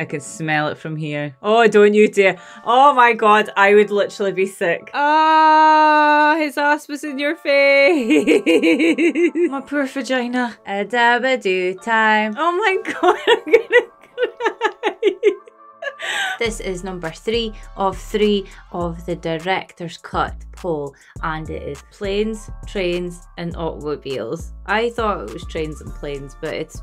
I can smell it from here. Oh, don't you dare. Oh my god, I would literally be sick. Ah, oh, his ass was in your face. My poor vagina. A dabadoo time. Oh my god, I'm gonna cry. This is number 3 of the director's cut poll, and it is Planes, Trains and Automobiles. I thought it was Trains and Planes, but it's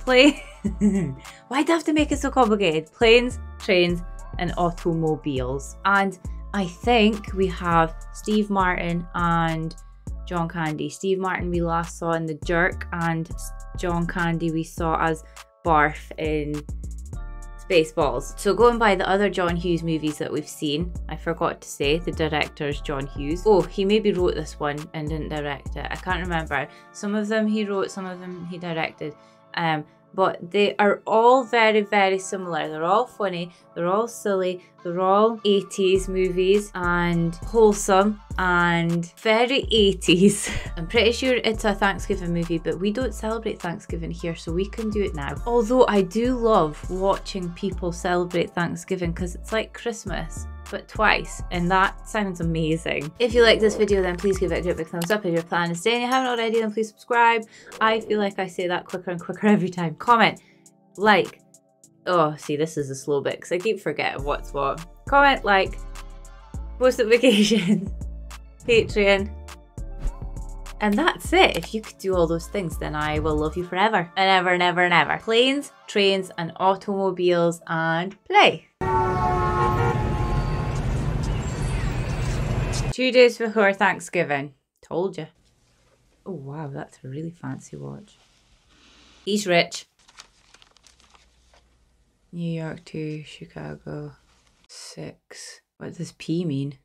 Planes. Why do I have to make it so complicated? Planes, Trains and Automobiles. And I think we have Steve Martin and John Candy. Steve Martin we last saw in The Jerk, and John Candy we saw as Barf in Spaceballs. So going by the other John Hughes movies that we've seen, I forgot to say the director's John Hughes. Oh, he maybe wrote this one and didn't direct it. I can't remember. Some of them he wrote, some of them he directed. But they are all very, very similar. They're all funny, they're all silly, they're all 80s movies and wholesome and very 80s. I'm pretty sure it's a Thanksgiving movie, but we don't celebrate Thanksgiving here, so we can do it now. Although I do love watching people celebrate Thanksgiving because it's like Christmas, but twice, and that sounds amazing. If you like this video, then please give it a great big thumbs up. If your plan is staying, you haven't already, then please subscribe. I feel like I say that quicker and quicker every time. Comment, like, oh, see, this is a slow bit because I keep forgetting what's what. Comment, like, post at Vacation, Patreon, and that's it. If you could do all those things, then I will love you forever and ever and ever and ever. Planes, Trains and Automobiles, and play. 2 days before Thanksgiving. Told you. Oh wow, that's a really fancy watch. He's rich. New York to Chicago. 6. What does P mean?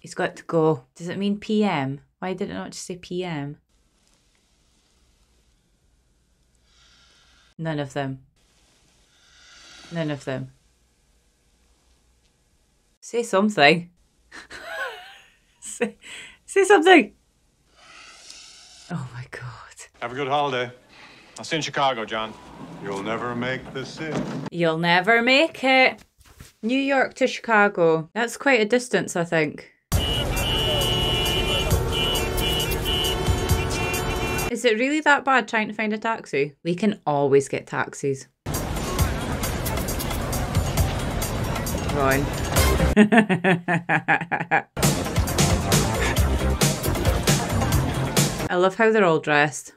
He's got to go. Does it mean PM? Why did it not just say PM? None of them. None of them. Say something. say something. Oh my god. Have a good holiday. I'll see you in Chicago, John. You'll never make the city. You'll never make it. New York to Chicago. That's quite a distance, I think. Is it really that bad trying to find a taxi? We can always get taxis. Come on. I love how they're all dressed.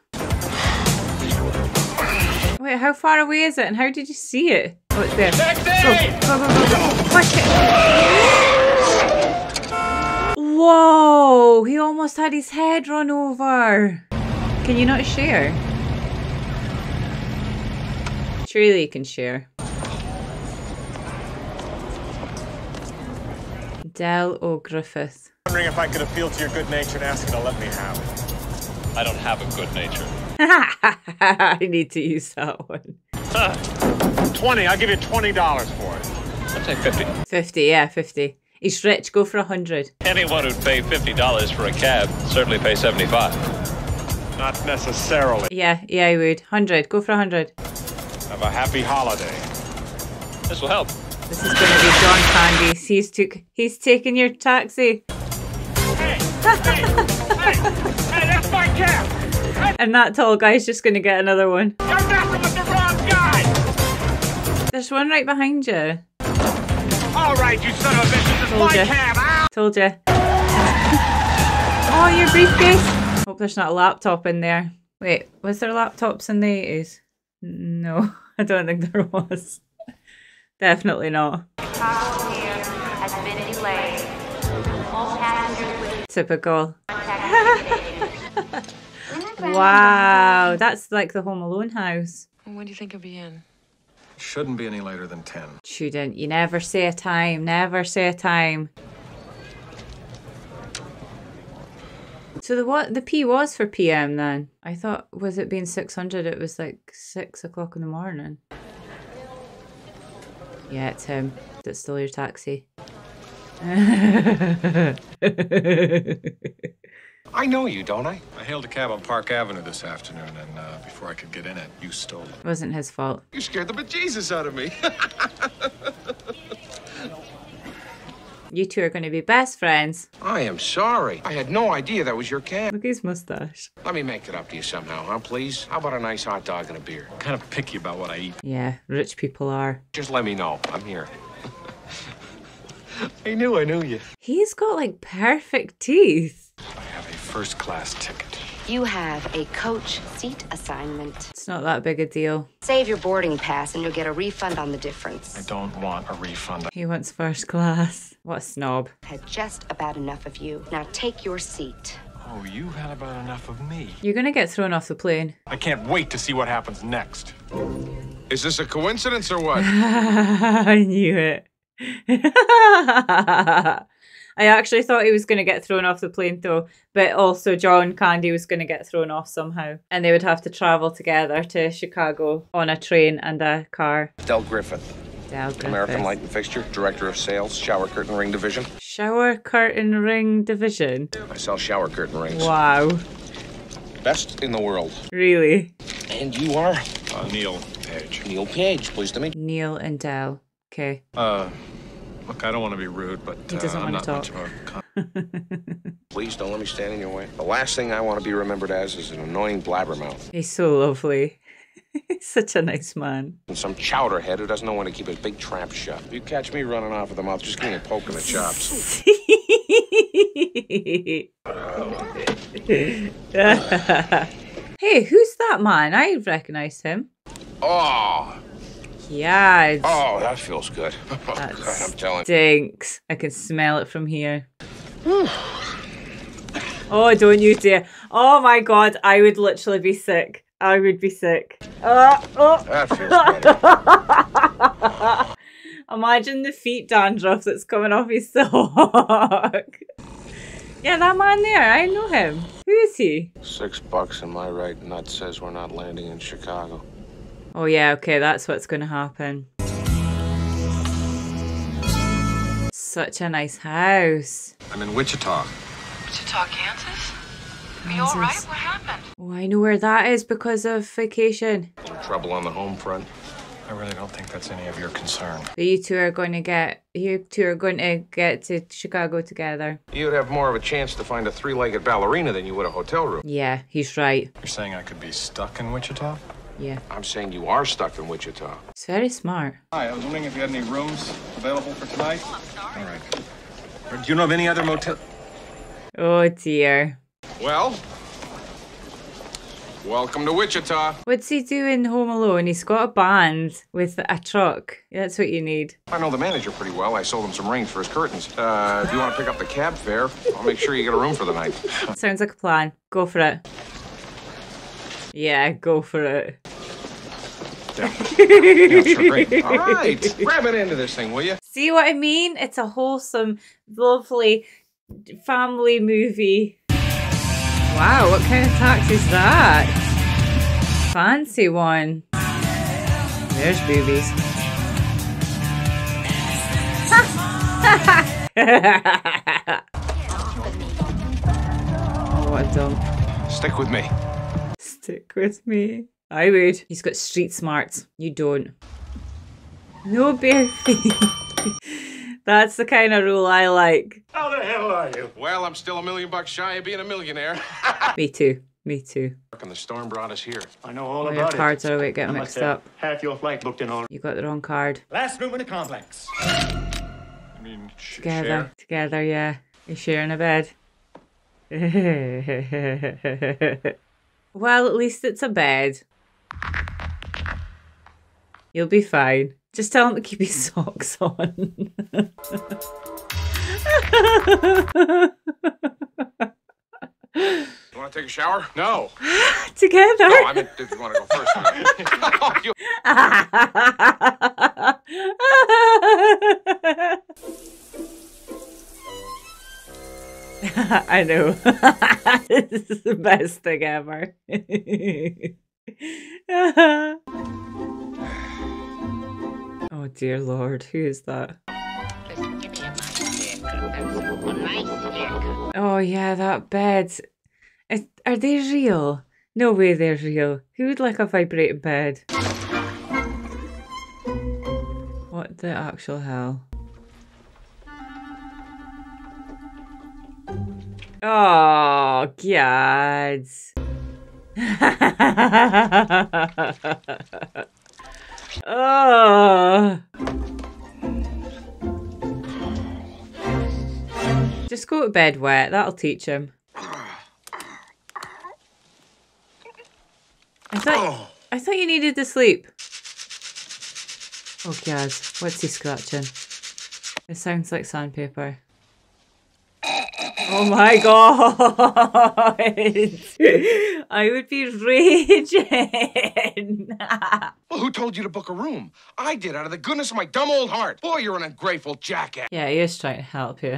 Wait, how far away is it and how did you see it? Oh, it's there. Go, go, go, go. Push it. Whoa, he almost had his head run over. Can you not share? Surely you can share. Del O'Griffith. I'm wondering if I could appeal to your good nature and ask you to let me have it. I don't have a good nature. I need to use that one. 20, I'll give you $20 for it. I'll take 50. 50, yeah, 50. He's rich, go for 100. Anyone who'd pay $50 for a cab certainly pay 75. Not necessarily. Yeah, I would. 100, go for 100. Have a happy holiday. This will help. This is going to be John Candy. He's taking your taxi. Hey, hey, that's my cab. Hey. And that tall guy's just going to get another one. You're messing with the wrong guy. There's one right behind you. All right, you son of a bitch, this is my cab. Ow. Told you. Oh, your briefcase. Hope there's not a laptop in there. Wait, was there laptops in the 80s? No, I don't think there was. Definitely not. Has been delayed. All passengers. Typical. Wow, that's like the Home Alone house. When do you think it'll be in? Shouldn't be any later than 10. Shouldn't. You never say a time. Never say a time. So the P was for PM then. I thought, was it being 600? It was like 6 o'clock in the morning. Yeah, it's him. That's still your taxi. I know you, don't I? I hailed a cab on Park Avenue this afternoon, and before I could get in it, you stole it. It wasn't his fault. You scared the bejesus out of me. You two are going to be best friends. I am sorry. I had no idea that was your cab. Look at his mustache. Let me make it up to you somehow, huh, please? How about a nice hot dog and a beer? I'm kind of picky about what I eat. Yeah, rich people are. Just let me know. I'm here. I knew you. He's got, like, perfect teeth. I have a first-class ticket. You have a coach seat assignment. It's not that big a deal. Save your boarding pass and you'll get a refund on the difference. I don't want a refund. He wants first class. What a snob. Had just about enough of you. Now take your seat. Oh, you had about enough of me. You're gonna get thrown off the plane. I can't wait to see what happens next. Is this a coincidence or what? I knew it. I actually thought he was going to get thrown off the plane though, but also John Candy was going to get thrown off somehow and they would have to travel together to Chicago on a train and a car. Del O'Griffith. American Light and Fixture, Director of Sales, Shower Curtain Ring Division. Shower Curtain Ring Division? I sell shower curtain rings. Wow. Best in the world. Really? And you are? Neil Page. Neil Page, pleased to meet you. Neil and Del. Okay. Look, I don't want to be rude, but I'm not much of a... Please don't let me stand in your way. The last thing I want to be remembered as is an annoying blabbermouth. He's so lovely. He's such a nice man. And some chowderhead who doesn't know when to keep his big trap shut. If you catch me running off with the mouth, just give me a poke in the chops. Hey, who's that man? I recognize him. Oh! Yeah. Oh, that feels good. Oh, that God, I'm telling you. Stinks. I can smell it from here. Oh, don't you dare. Oh my God, I would literally be sick. I would be sick. That feels good. Imagine the feet dandruff that's coming off his sock. Yeah, that man there, I know him. Who is he? $6 in my right nut says we're not landing in Chicago. Oh yeah, okay, that's what's going to happen. Such a nice house. I'm in Wichita. Wichita, Kansas? Are you all right? What happened? Oh, I know where that is because of Vacation. A little trouble on the home front. I really don't think that's any of your concern. But you two are going to get to Chicago together. You'd have more of a chance to find a three-legged ballerina than you would a hotel room. Yeah, he's right. You're saying I could be stuck in Wichita? Yeah. I'm saying you are stuck in Wichita. It's very smart. Hi, I was wondering if you had any rooms available for tonight. Oh, I'm sorry. All right. Or do you know of any other motel? Oh, dear. Well, welcome to Wichita. What's he do in Home Alone? He's got a band with a truck. That's what you need. I know the manager pretty well. I sold him some rings for his curtains. If you want to pick up the cab fare, I'll make sure you get a room for the night. Sounds like a plan. Go for it. Yeah, go for it. Yeah, all right, grab it into this thing, will you? See what I mean? It's a wholesome, lovely family movie. Wow, what kind of taxi is that? Fancy one. There's boobies. Oh, what a dump. Stick with me. Stick with me. I would. He's got street smarts. You don't. No bare feet. That's the kind of rule I like. How the hell are you? Well, I'm still $1 million bucks shy of being a millionaire. Me too. Me too. And the storm brought us here. I know all about it. Your cards are always getting mixed up. Half your flight booked in all. You got the wrong card. Last room in the complex. I mean, together, yeah. You're sharing a bed. Well, at least it's a bed. You'll be fine. Just tell him to keep his socks on. You want to take a shower? No. Together. No, I mean, if you want to go first. I know. This is the best thing ever. Oh dear Lord, who is that? Oh yeah, that bed. Are they real? No way they're real. Who would like a vibrating bed? What the actual hell? Oh, God. Oh. Just go to bed wet, that'll teach him. I thought you needed to sleep. Oh, God. What's he scratching? It sounds like sandpaper. Oh my God! I would be raging. Well, who told you to book a room? I did, out of the goodness of my dumb old heart. Boy, you're an ungrateful jackass. Yeah, he is trying to help you.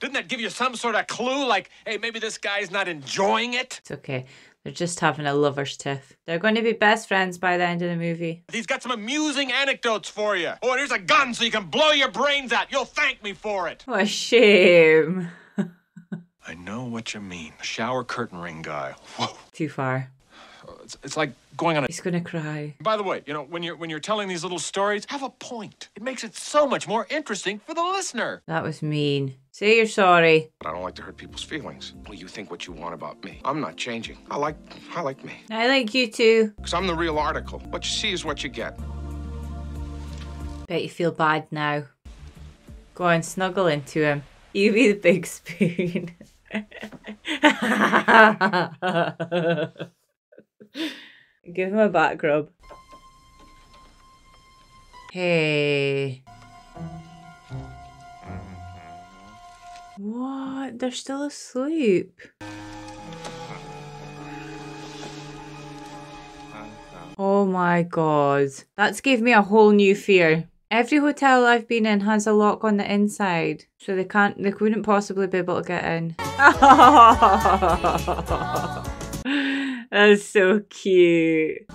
Didn't that give you some sort of clue? Like, hey, maybe this guy's not enjoying it? It's okay. They're just having a lover's tiff. They're going to be best friends by the end of the movie. He's got some amusing anecdotes for you. Oh, and here's a gun so you can blow your brains out. You'll thank me for it. What a shame. I know what you mean. The shower curtain ring guy. Whoa. Too far. It's like going on a... He's gonna cry. By the way, you know, when you're telling these little stories, have a point. It makes it so much more interesting for the listener. That was mean. Say you're sorry. But I don't like to hurt people's feelings. Well, you think what you want about me. I'm not changing. I like me. I like you too. Because I'm the real article. What you see is what you get. Bet you feel bad now. Go on, snuggle into him. You be the big spoon. Give him a back rub. Hey. What? They're still asleep. Oh my God. That's gave me a whole new fear. Every hotel I've been in has a lock on the inside, so they couldn't possibly be able to get in. That's so cute.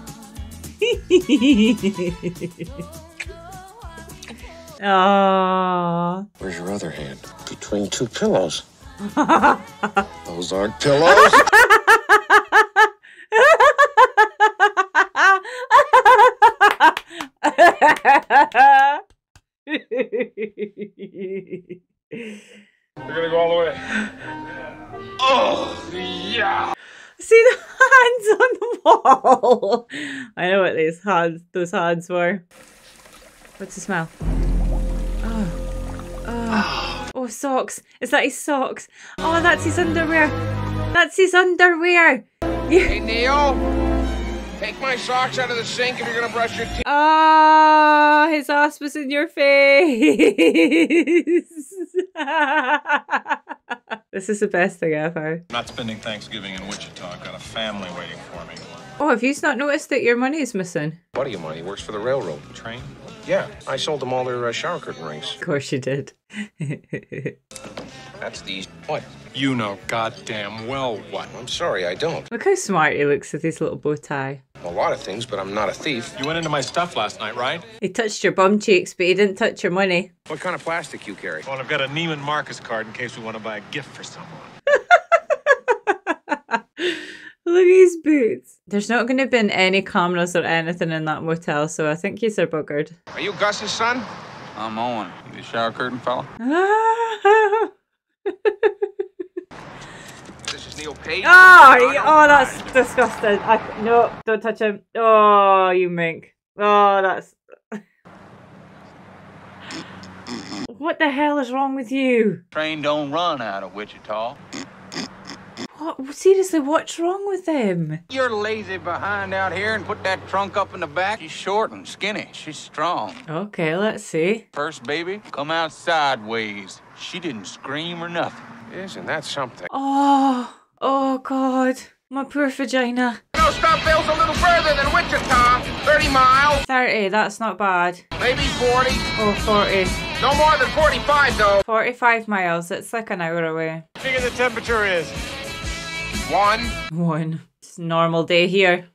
Aww. Where's your other hand? Between two pillows. Those aren't pillows. We're gonna go all the way. Oh, yeah. See the hands on the wall. I know what those hands were. What's the smell? Oh, oh, oh, socks. Is that his socks? Oh, that's his underwear. That's his underwear. Hey, Neil, take my socks out of the sink if you're gonna brush your teeth. Ah, oh, his ass was in your face. This is the best thing ever. Not spending Thanksgiving in Wichita. I've got a family waiting for me. Oh, have you not noticed that your money is missing? Buddy of mine, he works for the railroad. The train? Yeah, I sold them all their shower curtain rings. Of course you did. That's the easy point. You know goddamn well what. I'm sorry, I don't. Look how smart he looks with his little bow tie. A lot of things, but I'm not a thief. You went into my stuff last night, right? He touched your bum cheeks, but he didn't touch your money. What kind of plastic you carry? Well, I've got a Neiman Marcus card in case we want to buy a gift for someone. Look at his boots. There's not going to be any cameras or anything in that motel, so I think he's are buggered. Are you Gus's son? I'm Owen. You the shower curtain fella? This is Neil Page. Oh, that's disgusting. No, don't touch him. Oh, you mink. Oh, that's... What the hell is wrong with you? Train don't run out of Wichita. What, seriously, what's wrong with him? You're lazy behind out here and put that trunk up in the back. She's short and skinny. She's strong. Okay, let's see. First baby, come out sideways. She didn't scream or nothing. Isn't that something? Oh, oh God. My poor vagina. No, Stopville's a little further than Wichita. 30 miles. 30, that's not bad. Maybe 40. Oh, 40. No more than 45, though. 45 miles. It's like an hour away. I figure the temperature is... One. It's a normal day here.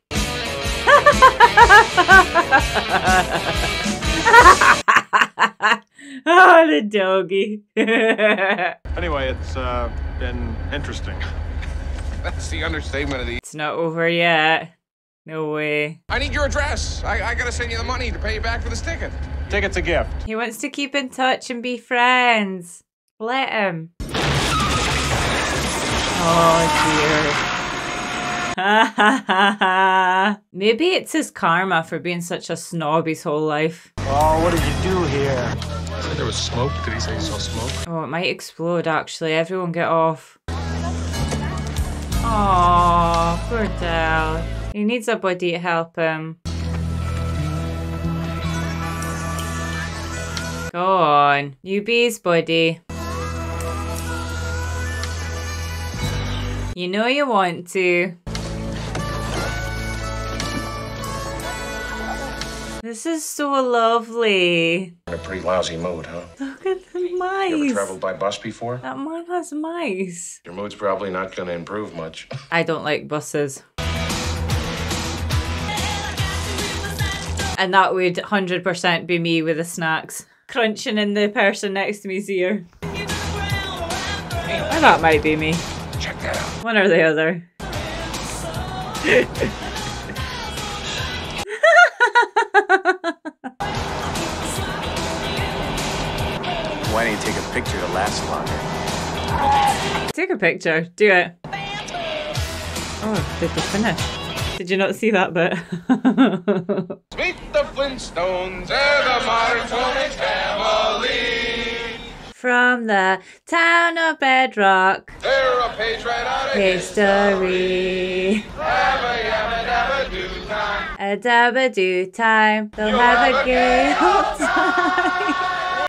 Oh, the doggy. Anyway, it's been interesting. That's the understatement of the... It's not over yet. No way. I need your address. I gotta send you the money to pay you back for this ticket. Ticket's a gift. He wants to keep in touch and be friends. Let him. Oh, dear. Ha ha ha ha. Maybe it's his karma for being such a snob his whole life. Oh, what did you do here? I said there was smoke. Did he say he saw smoke? Oh, it might explode actually. Everyone get off. Aww, poor Del. He needs a buddy to help him. Go on. You be his buddy. You know you want to. This is so lovely. A pretty lousy mood, huh? Look at the mice. You ever traveled by bus before? That man has mice. Your mood's probably not going to improve much. I don't like buses. And that would 100% be me with the snacks. Crunching in the person next to me's ear. Or that might be me. Check that out. One or the other. Why don't you take a picture to last longer? Take a picture. Do it. Oh, did they finish? Did you not see that bit? Meet the Flintstones and the modern Tony family. From the town of Bedrock. They're a page right out of history. A dabba-doo time. They'll have a good old time.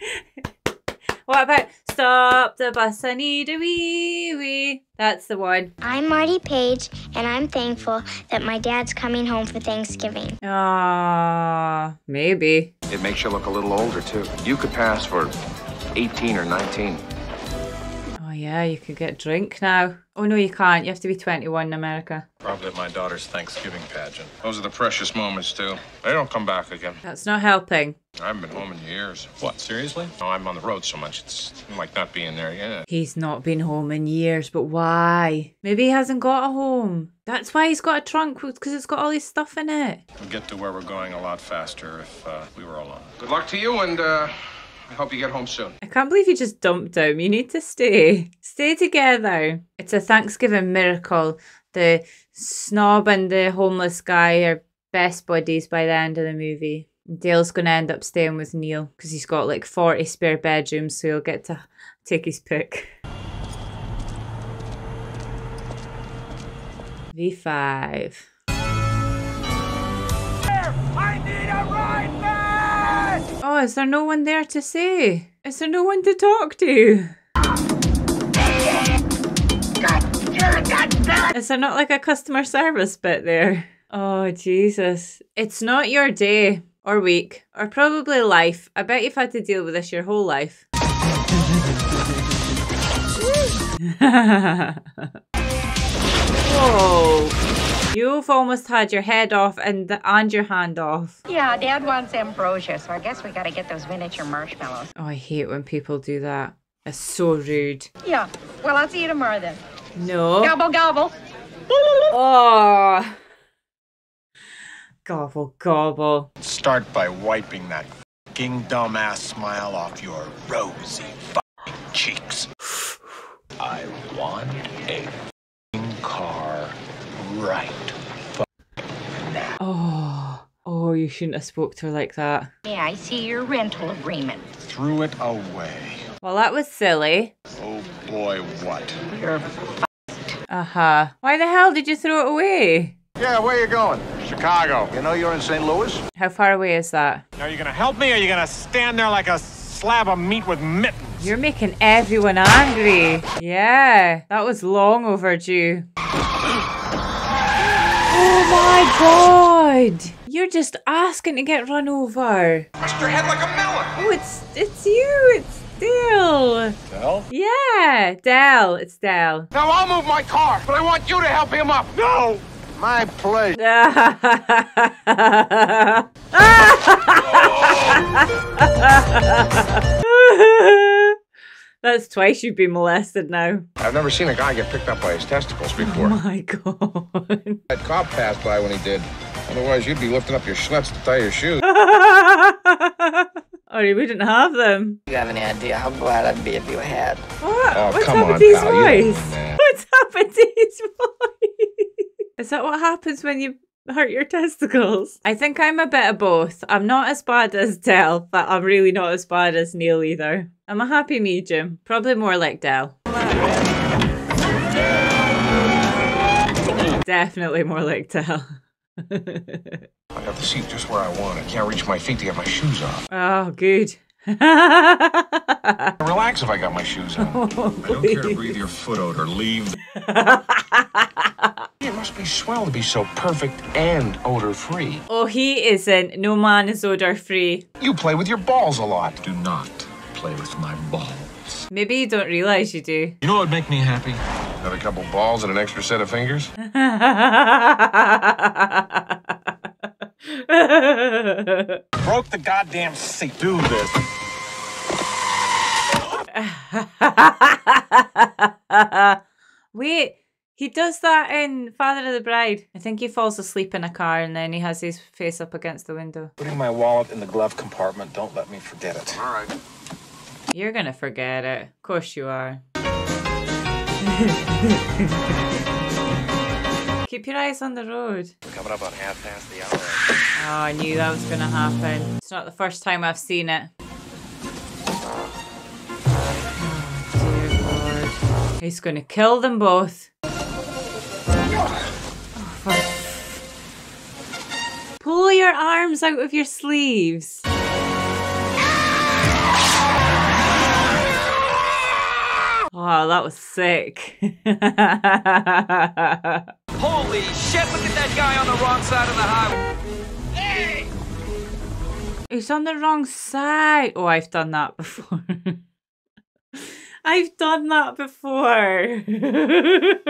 What about stop the bus, I need a wee-wee? That's the one. I'm Marty Page, and I'm thankful that my dad's coming home for Thanksgiving. Ah, maybe. It makes you look a little older, too. You could pass for 18 or 19. Oh, yeah, you could get a drink now. Oh, no, you can't. You have to be 21 in America. Probably at my daughter's Thanksgiving pageant. Those are the precious moments, too. They don't come back again. That's not helping. I haven't been home in years. What, seriously? No, I'm on the road so much. It's like not being there yet. He's not been home in years, but why? Maybe he hasn't got a home. That's why he's got a trunk, because it's got all his stuff in it. We'll get to where we're going a lot faster if we were alone. Good luck to you, and... I hope you get home soon. I can't believe you just dumped him. You need to stay. Stay together. It's a Thanksgiving miracle. The snob and the homeless guy are best buddies by the end of the movie. Dale's going to end up staying with Neil because he's got like 40 spare bedrooms, so he'll get to take his pick. V5. I need a ride back! Oh, is there no one there to say? Is there no one to talk to? Is there not like a customer service bit there? Oh, Jesus. It's not your day or week or probably life. I bet you've had to deal with this your whole life. Whoa. You've almost had your head off and your hand off. Yeah, Dad wants ambrosia, so I guess we gotta get those miniature marshmallows. Oh, I hate when people do that. It's so rude. Yeah, well, I'll see you tomorrow then. No. Gobble, gobble. Oh. Gobble, gobble. Start by wiping that f***ing dumbass smile off your rosy f***ing cheeks. I want a f***ing car. Right. Now. Oh, you shouldn't have spoke to her like that. Yeah, I see your rental agreement. Threw it away. Well, that was silly. Oh boy, what? You're f***ed. Uh-huh. Why the hell did you throw it away? Yeah, where you going? Chicago. You know you're in St. Louis? How far away is that? Are you gonna help me or are you gonna stand there like a slab of meat with mittens? You're making everyone angry. Yeah, that was long overdue. Oh my God! You're just asking to get run over. Crushed your head like a melon. Oh, it's you. It's Del. Del? Yeah, Del. It's Del. Now I'll move my car, but I want you to help him up. No, my place. That's twice you've been molested now. I've never seen a guy get picked up by his testicles before. Oh, my God. That cop passed by when he did. Otherwise, you'd be lifting up your schlitz to tie your shoes. Or you wouldn't have them. You have any idea how glad I'd be if you had. What? Oh, what's happened to his voice? What's happened to his voice? Is that what happens when you hurt your testicles? I think I'm a bit of both. I'm not as bad as Del, but I'm really not as bad as Neil either. I'm a happy medium. Probably more like Del. Definitely more like Del. I got the seat just where I want. I can't reach my feet to get my shoes off. Oh, good. Relax if I got my shoes on. Oh, I don't care to breathe your foot odor. Leave. It must be swell to be so perfect and odor-free. Oh, he isn't. No man is odor-free. You play with your balls a lot. Do not play with my balls. Maybe you don't realize you do. You know what would make me happy? Got a couple balls and an extra set of fingers? Broke the goddamn seat. Do this. Wait, he does that in Father of the Bride. I think he falls asleep in a car and then he has his face up against the window. Putting my wallet in the glove compartment. Don't let me forget it. All right. You're gonna forget it. Of course you are. Keep your eyes on the road. We're coming up on 1/2 the hour. Oh, I knew that was going to happen. It's not the first time I've seen it. Oh, dear God. He's going to kill them both. Oh, fuck. Pull your arms out of your sleeves. Wow, that was sick. Holy shit, look at that guy on the wrong side of the highway. Hey! He's on the wrong side. Oh, I've done that before. I've done that before. You're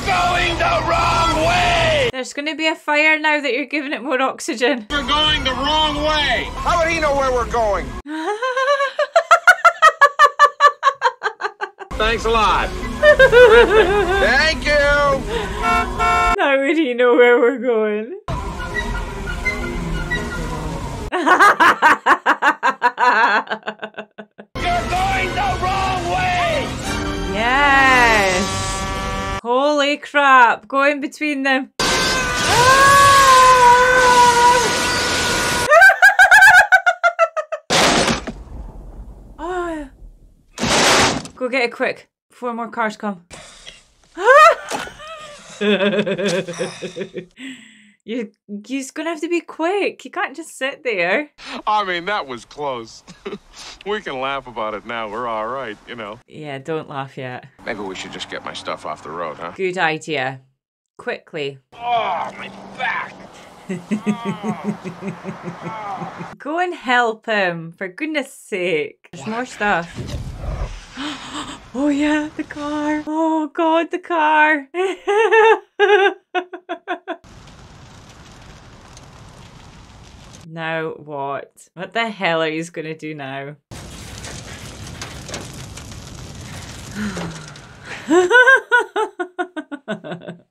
going the wrong way! There's going to be a fire now that you're giving it more oxygen. We're going the wrong way! How would he know where we're going? Thanks a lot. Thank you. How would he know where we're going? You're going the wrong way. Yes. Holy crap. Go in between them. Go get it quick before more cars come. You're gonna have to be quick. You can't just sit there. I mean, that was close. We can laugh about it now. We're all right, you know. Yeah, don't laugh yet. Maybe we should just get my stuff off the road, huh? Good idea. Quickly. Oh, my back. Oh. Go and help him, for goodness sake. There's more stuff. Oh yeah, the car. Oh God, the car. Now what? What the hell are you going to do now?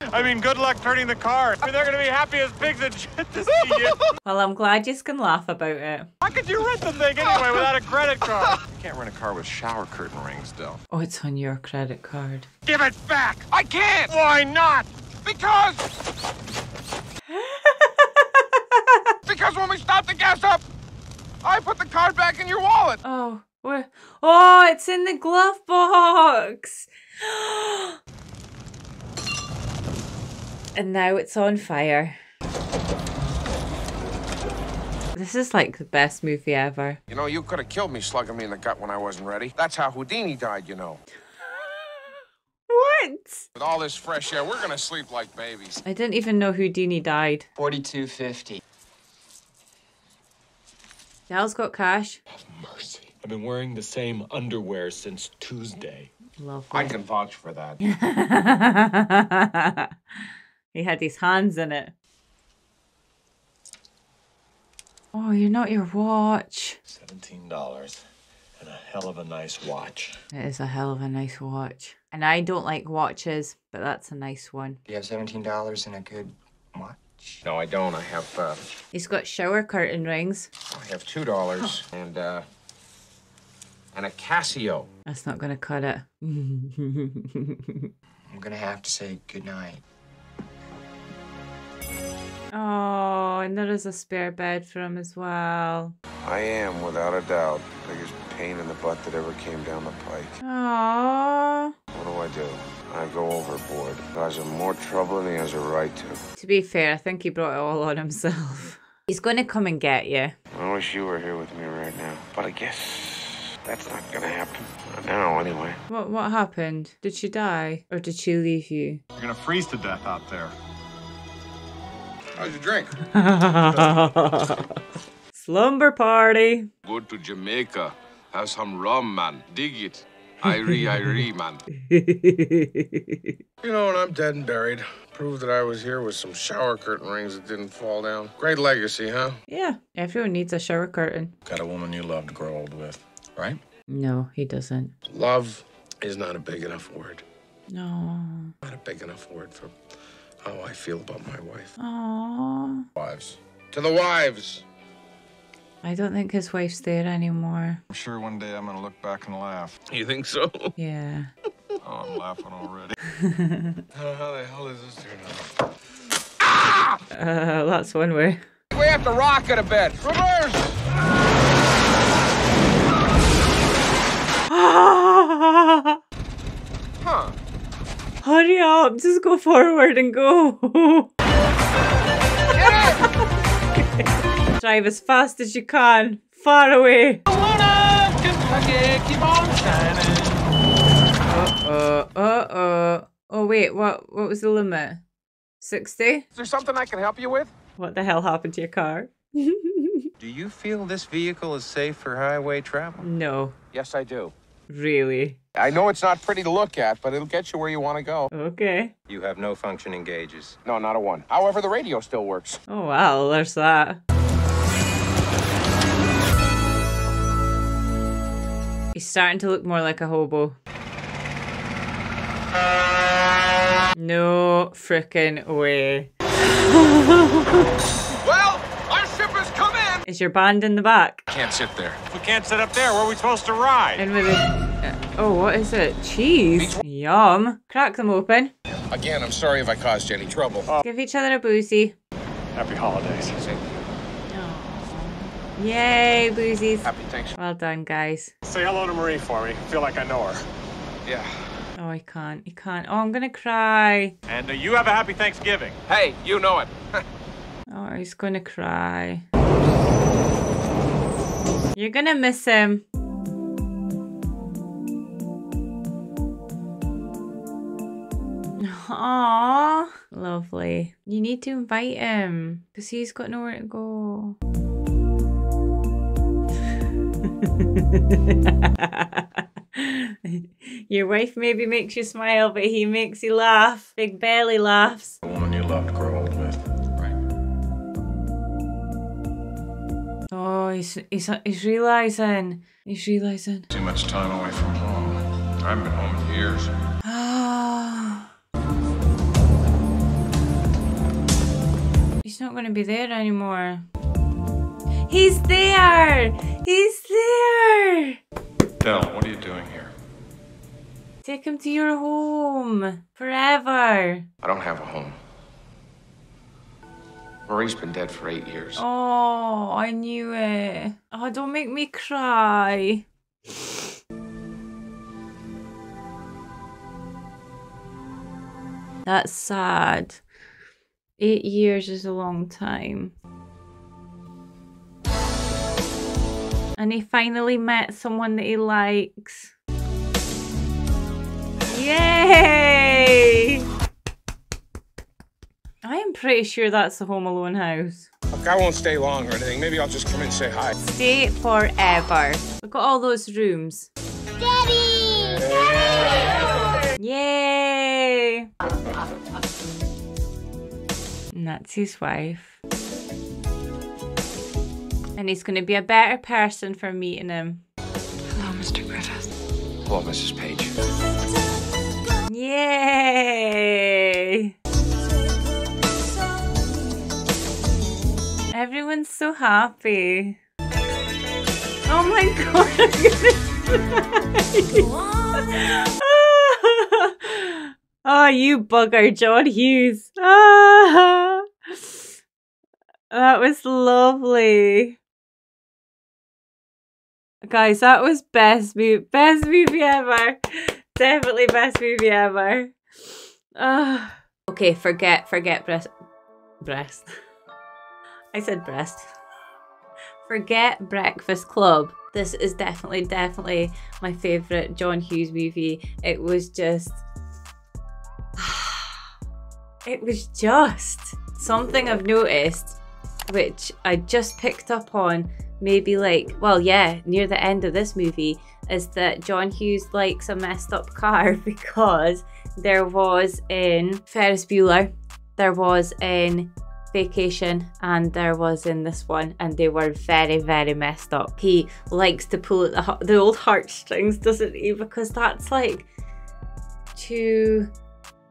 I mean, good luck turning the car. I mean, they're going to be happy as pigs and shit to see you. Well, I'm glad you can laugh about it. How could you rent the thing anyway without a credit card? You can't rent a car with shower curtain rings, though. Oh, it's on your credit card. Give it back! I can't! Why not? Because... because when we stopped the gas up, I put the card back in your wallet. Oh, where? Oh, it's in the glove box. And now it's on fire. This is like the best movie ever. You know, you could have killed me slugging me in the gut when I wasn't ready. That's how Houdini died, you know. What? With all this fresh air, we're gonna sleep like babies. I didn't even know Houdini died. 42.50. Dal's got cash. Have mercy. I've been wearing the same underwear since Tuesday. Lovely. I can vouch for that. He had his hands in it. Oh, you're not your watch. $17. and a hell of a nice watch. It is a hell of a nice watch. And I don't like watches, but that's a nice one. Do you have $17 in a good watch? No, I don't. I have, He's got shower curtain rings. I have $2 and a Casio. That's not gonna cut it. I'm gonna have to say goodnight. Oh, and there is a spare bed for him as well. I am, without a doubt, the biggest pain in the butt that ever came down the pike. Aww. What do? I go overboard. Causing more trouble than he has a right to. To be fair, I think he brought it all on himself. He's gonna come and get you. I wish you were here with me right now, but I guess... that's not gonna happen. Not now, anyway. What happened? Did she die? Or did she leave you? You're gonna freeze to death out there. How's your drink? Slumber party. Go to Jamaica. Have some rum, man. Dig it. Irie, man. You know, when I'm dead and buried, prove that I was here with some shower curtain rings that didn't fall down. Great legacy, huh? Yeah. Everyone needs a shower curtain. Got a woman you love to grow old with. Right? No, he doesn't. Love is not a big enough word. No. Not a big enough word for how I feel about my wife. Aww. Wives. To the wives! I don't think his wife's there anymore. I'm sure one day I'm gonna look back and laugh. You think so? Yeah. Oh, I'm laughing already. I don't know how the hell is this turned out. Ah! That's one way. We have to rock it a bit. Reverse! Ah! Huh. Hurry up, just go forward and go. Drive as fast as you can, far away. Keep on shining. Oh wait, what was the limit? 60? Is there something I can help you with? What the hell happened to your car? Do you feel this vehicle is safe for highway travel? No. Yes, I do. Really? I know it's not pretty to look at, but it'll get you where you want to go. Okay. You have no functioning gauges. No, not a one. However, the radio still works. Oh, wow, there's that. He's starting to look more like a hobo. No frickin' way. Well, our ship has come in! Is your band in the back? Can't sit there. If we can't sit up there, where are we supposed to ride? And with a... oh, what is it? Cheese. Yum. Crack them open. Again, I'm sorry if I caused you any trouble. Give each other a boozy. Happy holidays. Oh. Yay, boozies. Happy Thanksgiving. Well done, guys. Say hello to Marie for me. I feel like I know her. Yeah. Oh, I can't. You can't. Oh, I'm going to cry. And you have a happy Thanksgiving. Hey, you know it. Oh, he's going to cry. You're going to miss him. Aww, lovely. You need to invite him because he's got nowhere to go. Your wife maybe makes you smile, but he makes you laugh. Big belly laughs. The woman you love to grow old with, right? Oh, he's realizing. He's realizing. Too much time away from home. I haven't been home in years. He's not going to be there anymore. He's there! He's there! Del, what are you doing here? Take him to your home. Forever. I don't have a home. Marie's been dead for 8 years. Oh, I knew it. Oh, don't make me cry. That's sad. 8 years is a long time. And he finally met someone that he likes. Yay! I am pretty sure that's the Home Alone house. Look, I won't stay long or anything. Maybe I'll just come in and say hi. Stay forever. Look at all those rooms. Daddy! Daddy! Yay! And that's his wife. And he's going to be a better person for meeting him. Hello, floor, Mrs. Page. Yay! Everyone's so happy. Oh my god, I'm gonna cry. Oh, you bugger, John Hughes. Ah, that was lovely. Guys, that was best movie ever. Definitely best movie ever. Ah. Okay, forget breast. I said breast. Forget Breakfast Club. This is definitely my favourite John Hughes movie. It was just... it was just something I've noticed, which I just picked up on maybe like, well yeah, near the end of this movie, is that John Hughes likes a messed up car, because there was in Ferris Bueller, there was in Vacation, and there was in this one, and they were very messed up. He likes to pull at the old heartstrings, doesn't he? Because that's like 2,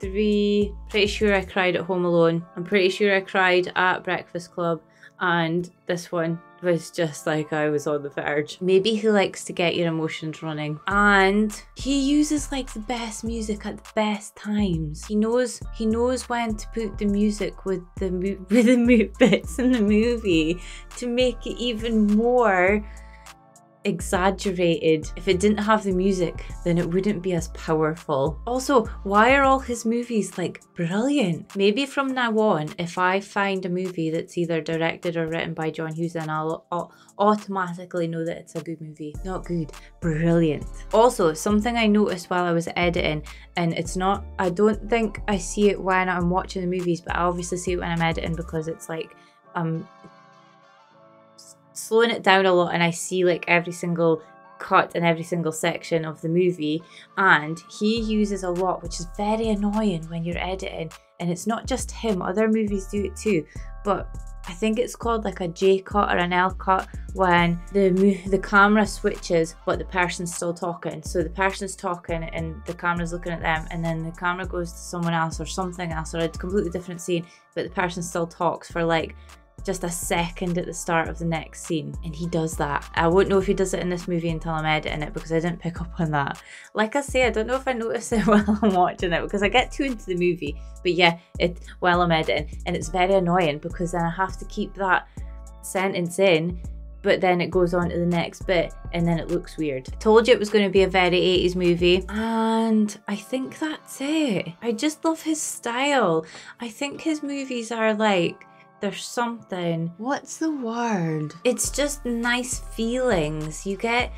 3, pretty sure I cried at Home Alone, I'm pretty sure I cried at Breakfast Club, and this one was just like I was on the verge. Maybe he likes to get your emotions running, and he uses like the best music at the best times. He knows when to put the music with the bits in the movie to make it even more exaggerated. If it didn't have the music, then it wouldn't be as powerful. Also, why are all his movies like brilliant? Maybe from now on, if I find a movie that's either directed or written by John Hughes, then I'll automatically know that it's a good movie. Not good, brilliant. Also, something I noticed while I was editing, and it's not, I don't think I see it when I'm watching the movies, but I obviously see it when I'm editing, because it's like slowing it down a lot, and I see like every single cut and every single section of the movie, and he uses a lot, which is very annoying when you're editing. And it's not just him, other movies do it too, but I think it's called like a J cut or an L cut, when the camera switches but the person's still talking. So the person's talking and the camera's looking at them, and then the camera goes to someone else or something else or a completely different scene, but the person still talks for like just a second at the start of the next scene, and he does that. I won't know if he does it in this movie until I'm editing it, because I didn't pick up on that. Like I say, I don't know if I notice it while I'm watching it, because I get too into the movie, but yeah, it while I'm editing, and it's very annoying, because then I have to keep that sentence in, but then it goes on to the next bit, and then it looks weird. I told you it was going to be a very 80s movie, and I think that's it. I just love his style. I think his movies are like, there's something, what's the word? It's just nice feelings. You get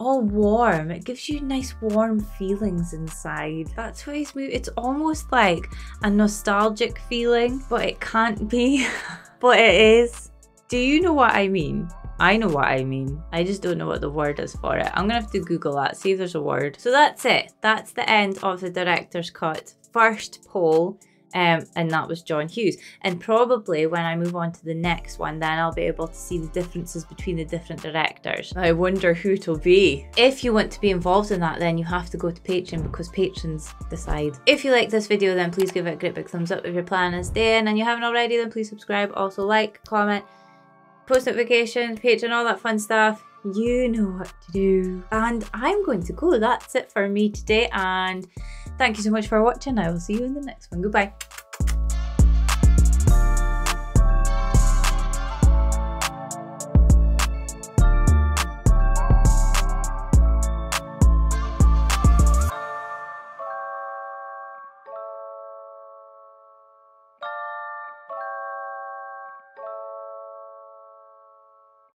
all warm. It gives you nice warm feelings inside. That's what he's moving. It's almost like a nostalgic feeling, but it can't be, but it is. Do you know what I mean? I know what I mean. I just don't know what the word is for it. I'm gonna have to Google that, see if there's a word. So that's it. That's the end of the director's cut. First poll. And that was John Hughes, and probably when I move on to the next one, then I'll be able to see the differences between the different directors. I wonder who it'll be. If you want to be involved in that, then you have to go to Patreon, because patrons decide. If you like this video, then please give it a great big thumbs up if your plan is staying, and you haven't already, then please subscribe. Also like, comment, post notifications, Patreon, all that fun stuff. You know what to do. And I'm going to go. That's it for me today, and thank you so much for watching. I will see you in the next one. Goodbye.